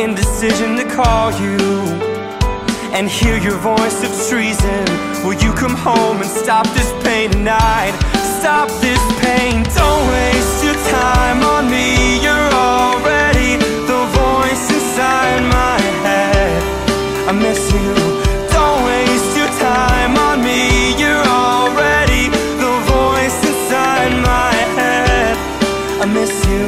indecision to call you and hear your voice of treason. Will you come home and stop this pain tonight? Stop this pain, don't waste your time on me. You're already the voice inside my head. I miss you. Don't waste your time on me. You're already the voice inside my head. I miss you.